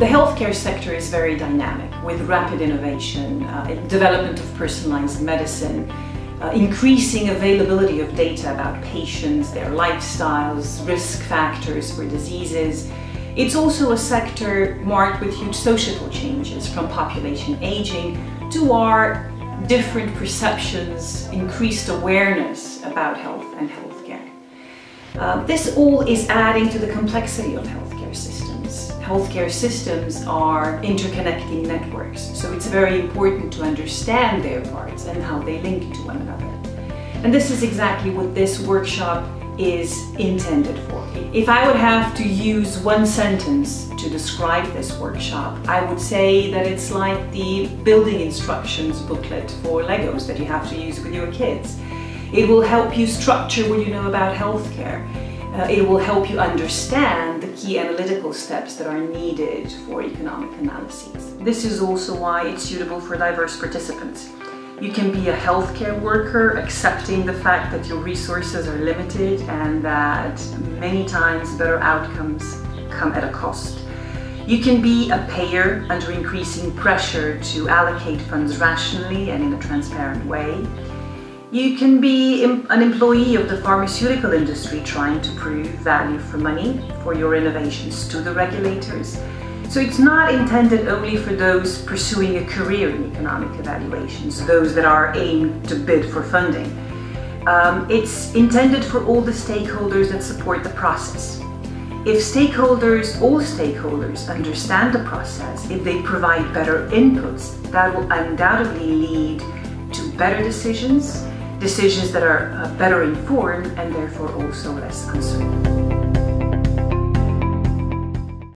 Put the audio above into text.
The healthcare sector is very dynamic, with rapid innovation, development of personalized medicine, increasing availability of data about patients, their lifestyles, risk factors for diseases. It's also a sector marked with huge societal changes, from population aging to our different perceptions, increased awareness about health and healthcare. This all is adding to the complexity of healthcare systems. Healthcare systems are interconnecting networks, so it's very important to understand their parts and how they link to one another. And this is exactly what this workshop is intended for. If I would have to use one sentence to describe this workshop, I would say that it's like the building instructions booklet for Legos that you have to use with your kids. It will help you structure what you know about healthcare. It will help you understand the key analytical steps that are needed for economic analyses. This is also why it's suitable for diverse participants. You can be a healthcare worker, accepting the fact that your resources are limited and that many times better outcomes come at a cost. You can be a payer under increasing pressure to allocate funds rationally and in a transparent way. You can be an employee of the pharmaceutical industry trying to prove value for money for your innovations to the regulators. So it's not intended only for those pursuing a career in economic evaluations, those that are aimed to bid for funding. It's intended for all the stakeholders that support the process. If all stakeholders understand the process, if they provide better inputs, that will undoubtedly lead to better decisions, decisions that are better informed and therefore also less uncertain.